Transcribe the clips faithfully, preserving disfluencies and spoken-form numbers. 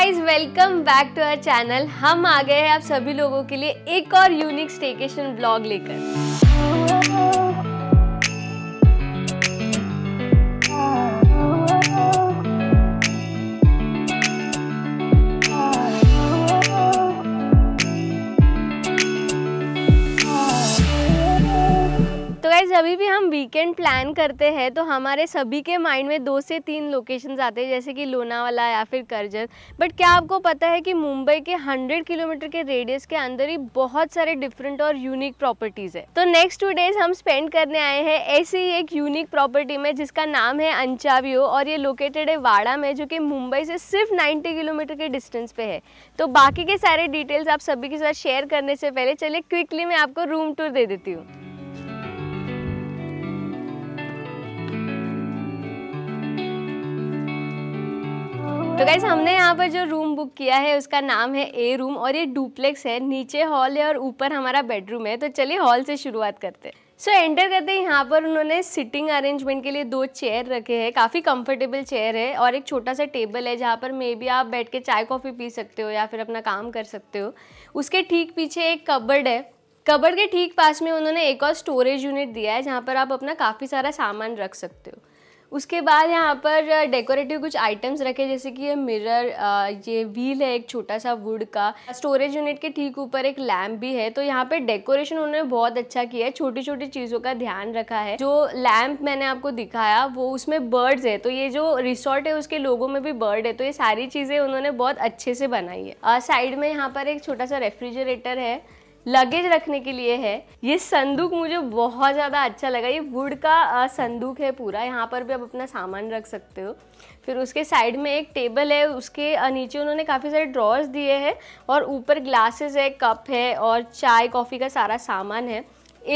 Guys, welcome back to our channel. हम आ गए हैं आप सभी लोगों के लिए एक और यूनिक स्टेकेशन ब्लॉग लेकर। तो गाइज, अभी भी हम वीकेंड प्लान करते हैं तो हमारे सभी के माइंड में दो से तीन लोकेशंस आते हैं, जैसे कि लोनावाला या फिर कर्जत। बट क्या आपको पता है कि मुंबई के हंड्रेड किलोमीटर के रेडियस के अंदर ही बहुत सारे डिफरेंट और यूनिक प्रॉपर्टीज़ है। तो नेक्स्ट टू डेज हम स्पेंड करने आए हैं ऐसी ही एक यूनिक प्रॉपर्टी में, जिसका नाम है अंचाविओ और ये लोकेटेड है वाड़ा में, जो कि मुंबई से सिर्फ नाइन्टी किलोमीटर के डिस्टेंस पे है। तो बाकी के सारे डिटेल्स आप सभी के साथ शेयर करने से पहले चलिए क्विकली मैं आपको रूम टूर दे देती हूँ। तो गाइस, हमने यहाँ पर जो रूम बुक किया है उसका नाम है ए रूम और ये डुप्लेक्स है। नीचे हॉल है और ऊपर हमारा बेडरूम है। तो चलिए हॉल से शुरुआत करते हैं। सो so, एंटर करते हैं। यहाँ पर उन्होंने सिटिंग अरेंजमेंट के लिए दो चेयर रखे हैं, काफ़ी कंफर्टेबल चेयर है और एक छोटा सा टेबल है जहाँ पर मे बी आप बैठ के चाय कॉफ़ी पी सकते हो या फिर अपना काम कर सकते हो। उसके ठीक पीछे एक कबर्ड है। कबर्ड के ठीक पास में उन्होंने एक और स्टोरेज यूनिट दिया है जहाँ पर आप अपना काफ़ी सारा सामान रख सकते हो। उसके बाद यहाँ पर डेकोरेटिव कुछ आइटम्स रखे, जैसे कि ये मिरर, ये व्हील है एक छोटा सा वुड का। स्टोरेज यूनिट के ठीक ऊपर एक लैम्प भी है। तो यहाँ पे डेकोरेशन उन्होंने बहुत अच्छा किया है, छोटी छोटी चीज़ों का ध्यान रखा है। जो लैम्प मैंने आपको दिखाया वो उसमें बर्ड्स है, तो ये जो रिसोर्ट है उसके लोगों में भी बर्ड है। तो ये सारी चीज़ें उन्होंने बहुत अच्छे से बनाई है। साइड में यहाँ पर एक छोटा सा रेफ्रिजरेटर है, लगेज रखने के लिए है। ये संदूक मुझे बहुत ज़्यादा अच्छा लगा, ये वुड का संदूक है पूरा। यहाँ पर भी आप अपना सामान रख सकते हो। फिर उसके साइड में एक टेबल है, उसके नीचे उन्होंने काफ़ी सारे ड्रॉर्स दिए हैं और ऊपर ग्लासेस है, कप है और चाय कॉफ़ी का सारा सामान है।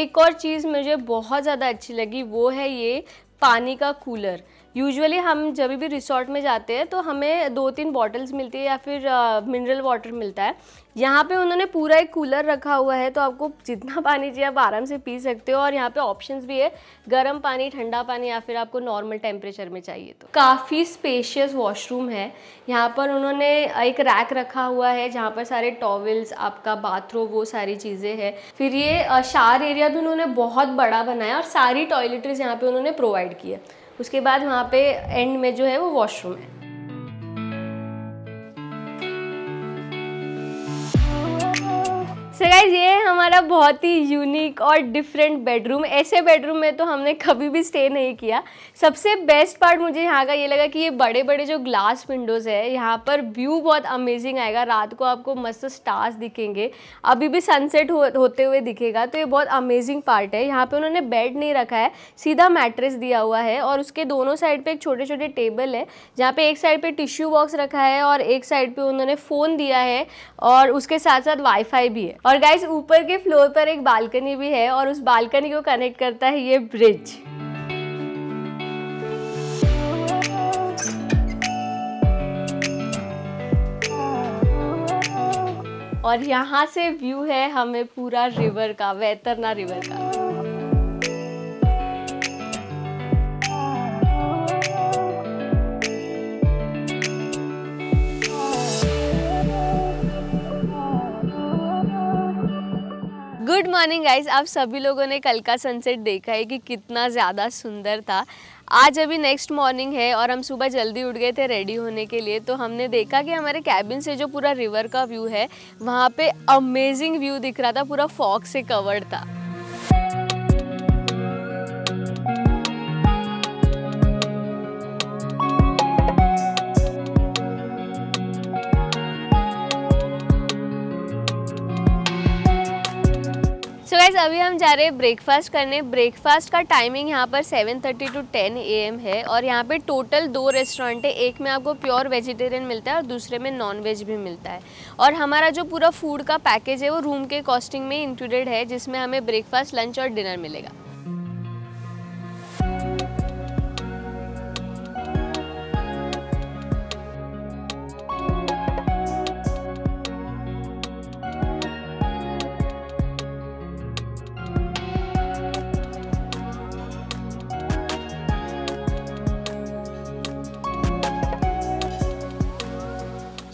एक और चीज़ मुझे बहुत ज़्यादा अच्छी लगी, वो है ये पानी का कूलर। यूजुअली हम जब भी रिसोर्ट में जाते हैं तो हमें दो तीन बॉटल्स मिलती है या फिर मिनरल वाटर मिलता है। यहाँ पे उन्होंने पूरा एक कूलर रखा हुआ है, तो आपको जितना पानी चाहिए आप आराम से पी सकते हो। और यहाँ पे ऑप्शंस भी है, गर्म पानी, ठंडा पानी या फिर आपको नॉर्मल टेम्परेचर में चाहिए तो। काफ़ी स्पेशियस वॉशरूम है। यहाँ पर उन्होंने एक रैक रखा हुआ है जहाँ पर सारे टॉवल्स, आपका बाथरूम, वो सारी चीज़ें हैं। फिर ये शावर एरिया भी उन्होंने बहुत बड़ा बनाया और सारी टॉयलेटरीज यहाँ पर उन्होंने प्रोवाइड की है। उसके बाद वहाँ पे एंड में जो है वो वॉशरूम है। सो गाइस, ये है हमारा बहुत ही यूनिक और डिफरेंट बेडरूम। ऐसे बेडरूम में तो हमने कभी भी स्टे नहीं किया। सबसे बेस्ट पार्ट मुझे यहाँ का ये लगा कि ये बड़े बड़े जो ग्लास विंडोज़ है, यहाँ पर व्यू बहुत अमेजिंग आएगा। रात को आपको मस्त स्टार्स दिखेंगे, अभी भी सनसेट हो, होते हुए दिखेगा। तो ये बहुत अमेजिंग पार्ट है। यहाँ पर उन्होंने बेड नहीं रखा है, सीधा मैट्रेस दिया हुआ है और उसके दोनों साइड पर एक छोटे छोटे टेबल है जहाँ पर एक साइड पर टिश्यू बॉक्स रखा है और एक साइड पर उन्होंने फ़ोन दिया है और उसके साथ साथ वाईफाई भी है। और गाइस, ऊपर के फ्लोर पर एक बालकनी भी है और उस बालकनी को कनेक्ट करता है ये ब्रिज। और यहाँ से व्यू है हमें पूरा रिवर का, वैतरना रिवर का। गुड मॉर्निंग गाइज, आप सभी लोगों ने कल का सनसेट देखा है कि कितना ज़्यादा सुंदर था। आज अभी नेक्स्ट मॉर्निंग है और हम सुबह जल्दी उठ गए थे रेडी होने के लिए। तो हमने देखा कि हमारे कैबिन से जो पूरा रिवर का व्यू है वहाँ पे अमेजिंग व्यू दिख रहा था, पूरा फॉग से कवर्ड था। अभी हम जा रहे हैं ब्रेकफास्ट करने। ब्रेकफास्ट का टाइमिंग यहाँ पर seven thirty to ten A M है और यहाँ पे टोटल दो रेस्टोरेंट है। एक में आपको प्योर वेजिटेरियन मिलता है और दूसरे में नॉन वेज भी मिलता है। और हमारा जो पूरा फूड का पैकेज है वो रूम के कॉस्टिंग में इंक्लूडेड है, जिसमें हमें ब्रेकफास्ट, लंच और डिनर मिलेगा।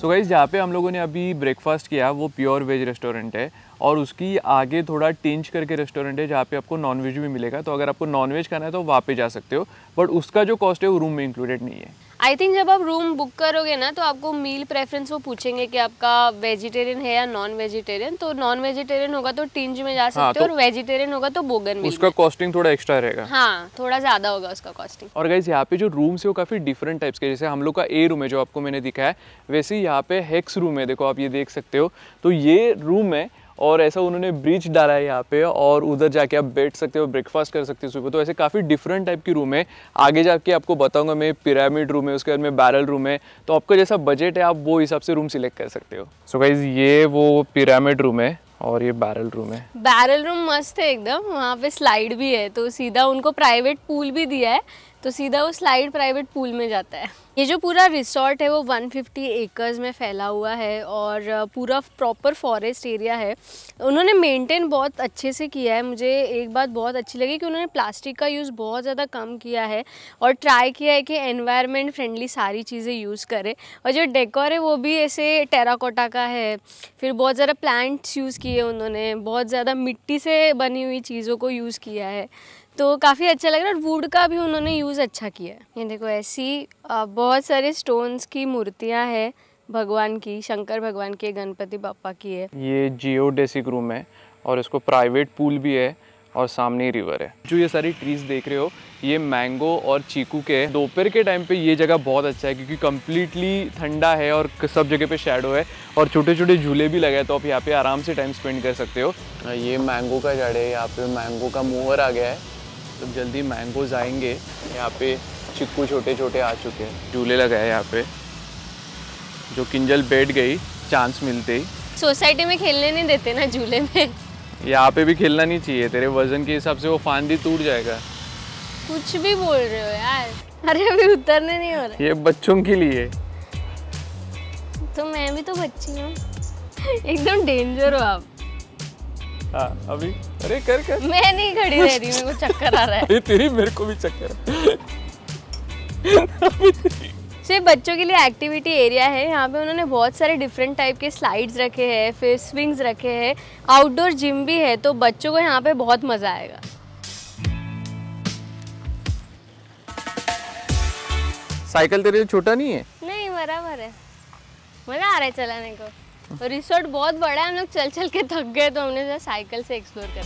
सो गाइस जहाँ पे हम लोगों ने अभी ब्रेकफास्ट किया वो प्योर वेज रेस्टोरेंट है और उसकी आगे थोड़ा टेंच करके रेस्टोरेंट है जहाँ पे आपको नॉनवेज भी मिलेगा। तो अगर आपको नॉनवेज खाना है तो वहाँ पे जा सकते हो, बट उसका जो कॉस्ट है वो रूम में इंक्लूडेड नहीं है। आई थिंक जब आप रूम बुक करोगे ना तो आपको मील प्रेफरेंस वो पूछेंगे कि आपका वेजिटेरियन है या नॉन वेजिटेरियन। तो नॉन वेजिटेरियन होगा तो टिंज में जा सकते हो, तो और वेजिटेरियन होगा तो बोगनविल। उसका कॉस्टिंग थोड़ा एक्स्ट्रा रहेगा, हाँ थोड़ा ज्यादा होगा उसका कॉस्टिंग। और गाइस यहाँ पे जो रूम्स है वो काफी डिफरेंट टाइप्स के, जैसे हम लोग का ए रूम है जो आपको मैंने दिखाया, वैसे ही यहाँ पे हेक्स रूम है, देखो आप ये देख सकते हो। तो ये रूम है और ऐसा उन्होंने ब्रिज डाला है यहाँ पे और उधर जाके आप बैठ सकते हो, ब्रेकफास्ट कर सकते हो सुबह। तो ऐसे काफ़ी डिफरेंट टाइप की रूम है। आगे जाके आपको बताऊंगा मैं, पिरामिड रूम है, उसके बाद में बैरल रूम है। तो आपका जैसा बजट है आप वो हिसाब से रूम सिलेक्ट कर सकते हो। सो गाइज ये वो पिरामिड रूम है और ये बैरल रूम है। बैरल रूम मस्त है एकदम, वहाँ पे स्लाइड भी है तो सीधा उनको प्राइवेट पूल भी दिया है तो सीधा वो स्लाइड प्राइवेट पूल में जाता है। ये जो पूरा रिसोर्ट है वो एक सौ पचास एकर्स में फैला हुआ है और पूरा प्रॉपर फॉरेस्ट एरिया है। उन्होंने मेंटेन बहुत अच्छे से किया है। मुझे एक बात बहुत अच्छी लगी कि उन्होंने प्लास्टिक का यूज़ बहुत ज़्यादा कम किया है और ट्राई किया है कि एनवायरनमेंट फ्रेंडली सारी चीज़ें यूज़ करें। और जो डेकोर है वो भी ऐसे टेराकोटा का है, फिर बहुत ज़्यादा प्लांट्स यूज़ किए उन्होंने, बहुत ज़्यादा मिट्टी से बनी हुई चीज़ों को यूज़ किया है तो काफ़ी अच्छा लग रहा है। और वुड का भी उन्होंने यूज़ अच्छा किया है। ये देखो ऐसी बहुत सारे स्टोन्स की मूर्तियां हैं भगवान की, शंकर भगवान की, गणपति बापा की है। ये जियोडेसिक रूम है और इसको प्राइवेट पूल भी है और सामने रिवर है। जो ये सारी ट्रीज देख रहे हो ये मैंगो और चीकू के। दोपहर के टाइम पे ये जगह बहुत अच्छा है क्योंकि कम्प्लीटली ठंडा है और सब जगह पे शैडो है और छोटे छोटे झूले भी लगे हैं तो आप यहाँ पे आराम से टाइम स्पेंड कर सकते हो। ये मैंगो का झाड़ है, यहाँ पे मैंगो का मोहर आ गया है तो जल्दी मैंगोज आएंगे। यहाँ पे चिक्कू छोटे छोटे आ चुके हैं, झूले लगाए यहाँ पे। जो किंजल बैठ गई चांस मिलते ही। सोसाइटी में खेलने नहीं देते ना झूले में, यहाँ पे भी खेलना नहीं चाहिए, तेरे वजन के हिसाब से वो फांदी टूट जाएगा। कुछ भी बोल रहे हो यार, अरे अभी उतरने नहीं हो रहा। ये बच्चों के लिए, तो मैं भी तो बच्ची हूँ। एकदम डेंजर हो आप। आ, अभी अरे कर कर मैं नहीं खड़ी रह रही, मेरे को चक्कर आ रहा है। ये तेरी मेरे को भी चक्कर। तो ये बच्चों के लिए एक्टिविटी एरिया है। यहाँ पे उन्होंने बहुत सारे डिफरेंट टाइप के स्लाइड्स रखे हैं, फिर स्विंग्स रखे हैं, आउटडोर जिम भी है तो बच्चों को यहाँ पे बहुत मज़ा आएगा। साइकिल तेरे लिए छोटा नहीं है? नहीं बराबर है, मज़ा आ रहा है चलाने को। रिसोर्ट बहुत बड़ा है, हम लोग चल चल के थक गए तो हमने साइकिल से एक्सप्लोर कर।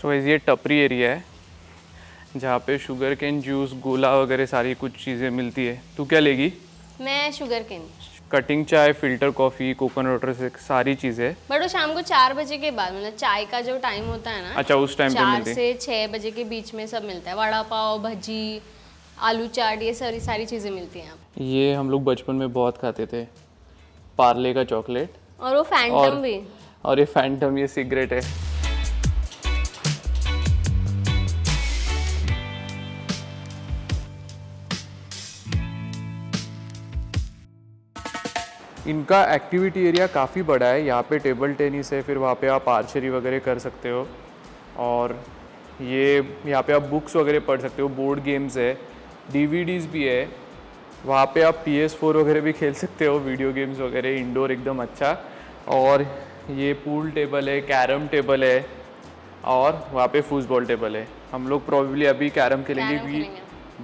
सो ये टपरी एरिया है जहाँ पे शुगर केन जूस, गोला वगैरह सारी कुछ चीज़ें मिलती है। तू क्या लेगी? मैं शुगर केन, कटिंग चाय, फिल्टर कॉफी, कोकोनट वाटर, सारी चीजें। बट वो शाम को चार बजे के बाद, मतलब चाय का जो टाइम होता है ना, अच्छा उस टाइम पे मिलती है। चार से छह बजे के बीच में सब मिलता है, वड़ा पाव, भजी, आलू चाट, ये सारी सारी चीजें मिलती हैं। ये हम लोग बचपन में बहुत खाते थे, पार्ले का चॉकलेट और वो फैंटम और, भी और ये फैंटम, ये सिगरेट है। इनका एक्टिविटी एरिया काफ़ी बड़ा है। यहाँ पे टेबल टेनिस है, फिर वहाँ पे आप आर्चरी वगैरह कर सकते हो और ये यहाँ पे आप बुक्स वगैरह पढ़ सकते हो, बोर्ड गेम्स है, डीवीडीज़ भी है। वहाँ पे आप पी एस फोर वगैरह भी खेल सकते हो, वीडियो गेम्स वगैरह, इंडोर एकदम अच्छा। और ये पूल टेबल है, कैरम टेबल है और वहाँ पे फुटबॉल टेबल है। हम लोग प्रॉब्ली अभी कैरम खेलेंगे क्योंकि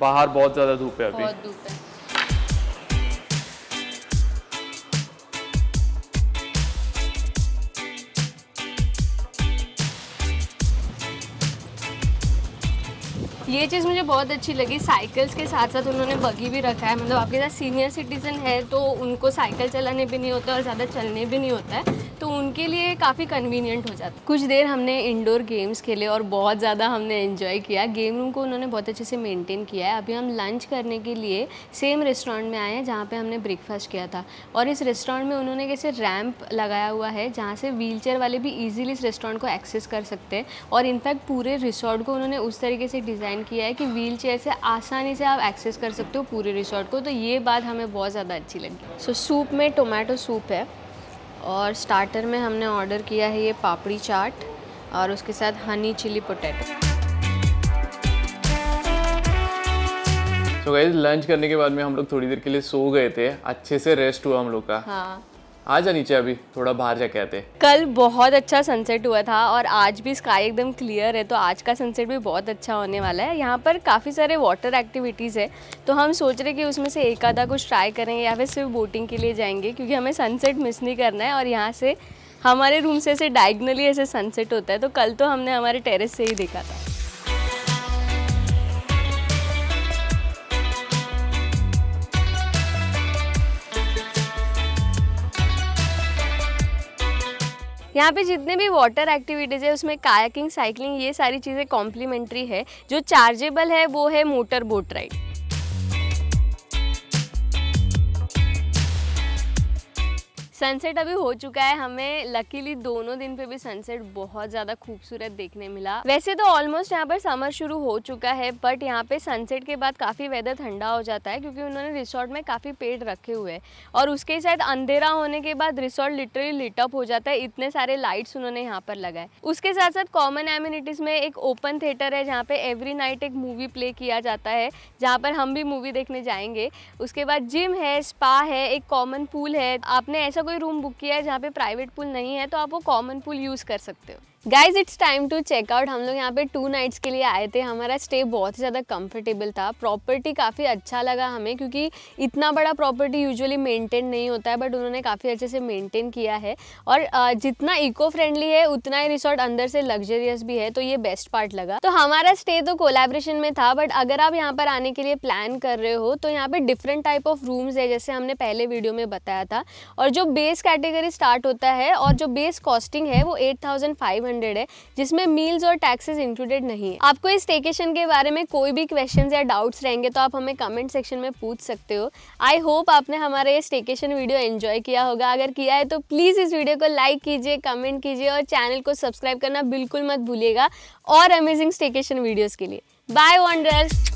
बाहर बहुत ज़्यादा धूप है अभी। ये चीज़ मुझे बहुत अच्छी लगी, साइकिल्स के साथ साथ उन्होंने बगी भी रखा है। मतलब आपके साथ सीनियर सिटीज़न है तो उनको साइकिल चलाने भी नहीं होता और ज़्यादा चलने भी नहीं होता है तो उनके लिए काफ़ी कन्वीनियंट हो जाता है। कुछ देर हमने इंडोर गेम्स खेले और बहुत ज़्यादा हमने एंजॉय किया। गेम रूम को उन्होंने बहुत अच्छे से मेंटेन किया है। अभी हम लंच करने के लिए सेम रेस्टोरेंट में आए हैं जहाँ पे हमने ब्रेकफास्ट किया था और इस रेस्टोरेंट में उन्होंने कैसे रैंप लगाया हुआ है जहाँ से व्हीलचेयर वाले भी ईजिली इस रेस्टोरेंट को एक्सेस कर सकते हैं। और इनफैक्ट पूरे रिसोर्ट को उन्होंने उस तरीके से डिज़ाइन किया है कि व्हीलचेयर से आसानी से आप एक्सेस कर सकते हो पूरे रिसोर्ट को। तो ये बात हमें बहुत ज़्यादा अच्छी लगी। सो सूप में टोमेटो सूप है और स्टार्टर में हमने ऑर्डर किया है ये पापड़ी चाट और उसके साथ हनी चिली पोटैटो। तो गाइस लंच करने के बाद में हम लोग थोड़ी देर के लिए सो गए थे, अच्छे से रेस्ट हुआ हम लोग का। हाँ। आज नीचे अभी थोड़ा बाहर जाके आते। कल बहुत अच्छा सनसेट हुआ था और आज भी स्काई एकदम क्लियर है, तो आज का सनसेट भी बहुत अच्छा होने वाला है। यहाँ पर काफ़ी सारे वाटर एक्टिविटीज़ है, तो हम सोच रहे कि उसमें से एक आधा कुछ ट्राई करेंगे या फिर सिर्फ बोटिंग के लिए जाएंगे, क्योंकि हमें सनसेट मिस नहीं करना है। और यहाँ से हमारे रूम से ऐसे डायगनली ऐसे सनसेट होता है, तो कल तो हमने हमारे टेरेस से ही देखा था। यहाँ पे जितने भी वाटर एक्टिविटीज़ है उसमें कायाकिंग, साइकिलिंग, ये सारी चीज़ें कॉम्प्लीमेंट्री है। जो चार्जेबल है वो है मोटर बोट राइड। सनसेट अभी हो चुका है, हमें लकीली दोनों दिन पे भी सनसेट बहुत ज़्यादा खूबसूरत देखने मिला। वैसे तो ऑलमोस्ट यहाँ पर समर शुरू हो चुका है, बट यहाँ पे सनसेट के बाद काफ़ी वेदर ठंडा हो जाता है, क्योंकि उन्होंने रिसोर्ट में काफ़ी पेड़ रखे हुए हैं और उसके साथ अंधेरा होने के बाद रिसोर्ट लिटरली लिटअप हो जाता है। इतने सारे लाइट्स उन्होंने यहाँ पर लगाए। उसके साथ साथ कॉमन एम्यूनिटीज़ में एक ओपन थिएटर है, जहाँ पर एवरी नाइट एक मूवी प्ले किया जाता है, जहाँ पर हम भी मूवी देखने जाएंगे। उसके बाद जिम है, स्पा है, एक कॉमन पूल है। आपने ऐसा कोई रूम बुक किया है जहाँ पे प्राइवेट पूल नहीं है तो आप वो कॉमन पूल यूज़ कर सकते हो। Guys it's time to check out. हम लोग यहाँ पे टू नाइट्स के लिए आए थे। हमारा स्टे बहुत ज़्यादा कंफर्टेबल था। प्रॉपर्टी काफ़ी अच्छा लगा हमें, क्योंकि इतना बड़ा प्रॉपर्टी यूजुअली मेंटेन नहीं होता है, बट उन्होंने काफ़ी अच्छे से मेंटेन किया है। और जितना इको फ्रेंडली है उतना ही रिसोर्ट अंदर से लग्जरियस भी है, तो ये बेस्ट पार्ट लगा। तो हमारा स्टे तो कोलैबोरेशन में था, बट अगर आप यहाँ पर आने के लिए प्लान कर रहे हो तो यहाँ पर डिफरेंट टाइप ऑफ रूम्स है, जैसे हमने पहले वीडियो में बताया था। और जो बेस कैटेगरी स्टार्ट होता है और जो बेस कॉस्टिंग है वो एट थाउजेंड फाइव हंड्रेड है, जिसमें मील्स और टैक्सेस इंक्लूडेड नहीं है। आपको इस स्टेकेशन के बारे में कोई भी क्वेश्चंस या डाउट्स रहेंगे तो आप हमें कमेंट सेक्शन में पूछ सकते हो। आई होप आपने हमारा ये स्टेकेशन वीडियो एंजॉय किया होगा। अगर किया है तो प्लीज़ इस वीडियो को लाइक कीजिए, कमेंट कीजिए और चैनल को सब्सक्राइब करना बिल्कुल मत भूलिएगा और अमेजिंग स्टेकेशन वीडियोज़ के लिए। Bye wonders.